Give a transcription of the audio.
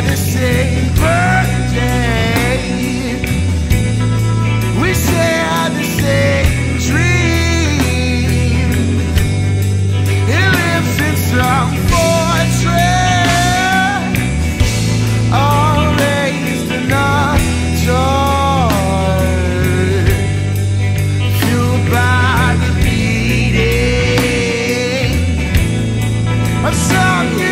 The same birthday, we share the same dream. He lives in some fortress, always the night, fueled by the beating of some.